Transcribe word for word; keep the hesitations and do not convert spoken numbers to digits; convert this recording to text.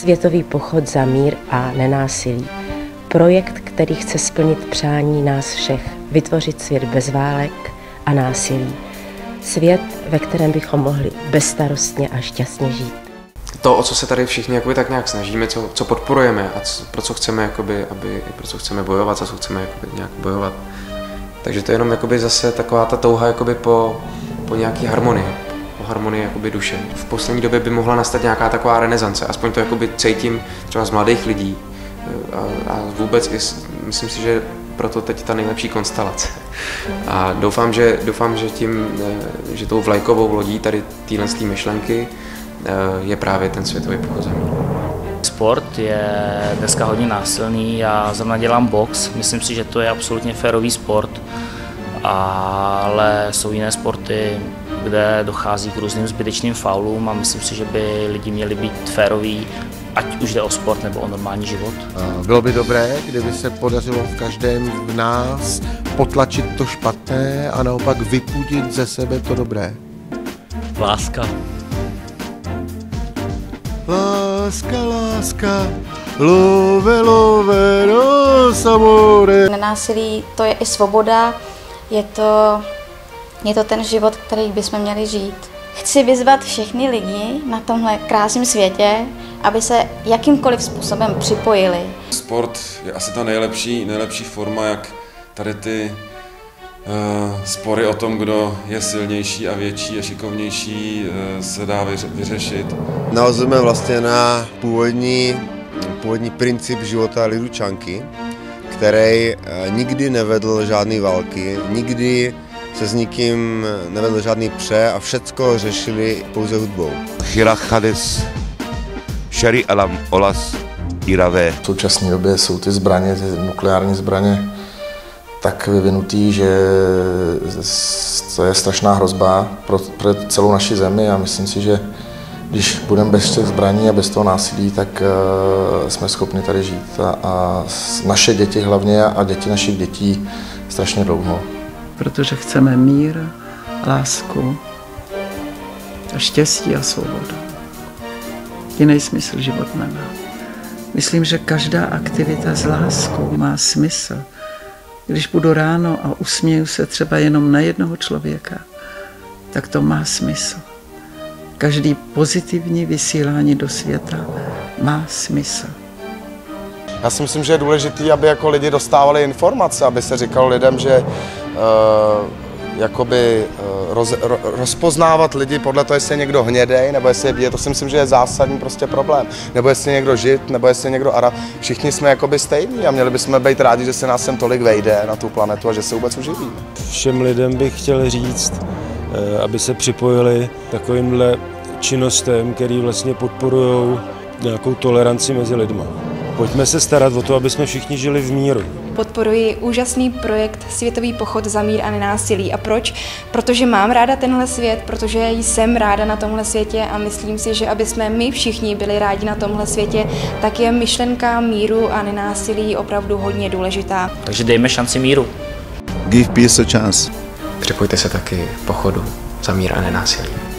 Světový pochod za mír a nenásilí. Projekt, který chce splnit přání nás všech, vytvořit svět bez válek a násilí. Svět, ve kterém bychom mohli bezstarostně a šťastně žít. To, o co se tady všichni jakoby tak nějak snažíme, co, co podporujeme a co, pro co chceme jakoby, aby, pro co chceme bojovat, za co chceme jakoby nějak bojovat. Takže to je jenom jakoby zase taková ta touha jakoby po, po nějaký harmonii, po harmonii jakoby duše. V poslední době by mohla nastat nějaká taková renesance, aspoň to jakoby cítím třeba z mladých lidí a, a vůbec i, myslím si, že proto teď ta nejlepší konstelace. A doufám, že, doufám, že tím, že tou vlajkovou lodí tady téhle myšlenky je právě ten světový pochod za mír. Sport je dneska hodně násilný, já zrovna dělám box, myslím si, že to je absolutně férový sport, ale jsou jiné sporty, kde dochází k různým zbytečným faulům a myslím si, že by lidi měli být féroví, ať už jde o sport nebo o normální život. Bylo by dobré, kdyby se podařilo v každém z nás potlačit to špatné a naopak vypudit ze sebe to dobré. Láska. Láska, láska, love, love, dos amore. Nenásilí, to je i svoboda, je to, je to ten život, který bychom měli žít. Chci vyzvat všechny lidi na tomhle krásném světě, aby se jakýmkoliv způsobem připojili. Sport je asi ta nejlepší, nejlepší forma, jak tady ty uh, spory o tom, kdo je silnější a větší a šikovnější, uh, se dá vyřešit. Navazujeme vlastně na původní, původní princip života Lidučanky, který uh, nikdy nevedl žádné války, nikdy se s nikým nevedl žádný pře a všecko řešili pouze hudbou. Chirachades. V současné době jsou ty zbraně, ty nukleární zbraně, tak vyvinutý, že to je strašná hrozba pro, pro celou naši zemi a myslím si, že když budeme bez těch zbraní a bez toho násilí, tak uh, jsme schopni tady žít a, a naše děti hlavně a děti našich dětí strašně dlouho. Protože chceme mír, lásku a štěstí a svobodu. Jiný smysl život nemá. Myslím, že každá aktivita s láskou má smysl. Když budu ráno a usměju se třeba jenom na jednoho člověka, tak to má smysl. Každý pozitivní vysílání do světa má smysl. Já si myslím, že je důležité, aby jako lidi dostávali informace, aby se říkalo lidem, že uh, jakoby roz, ro, rozpoznávat lidi podle toho, jestli je někdo hnědej, nebo jestli je bílej, to si myslím, že je zásadní prostě problém. Nebo jestli je někdo žid, nebo jestli je někdo arab. Všichni jsme jakoby stejní a měli bychom být rádi, že se nás sem tolik vejde na tu planetu a že se vůbec uživíme. Všem lidem bych chtěl říct, aby se připojili takovýmhle činnostem, který vlastně podporují nějakou toleranci mezi lidma. Pojďme se starat o to, aby jsme všichni žili v míru. Podporuji úžasný projekt Světový pochod za mír a nenásilí. A proč? Protože mám ráda tenhle svět, protože jsem ráda na tomhle světě a myslím si, že aby jsme my všichni byli rádi na tomhle světě, tak je myšlenka míru a nenásilí opravdu hodně důležitá. Takže dejme šanci míru. Give peace a chance. Připojte se taky pochodu za mír a nenásilí.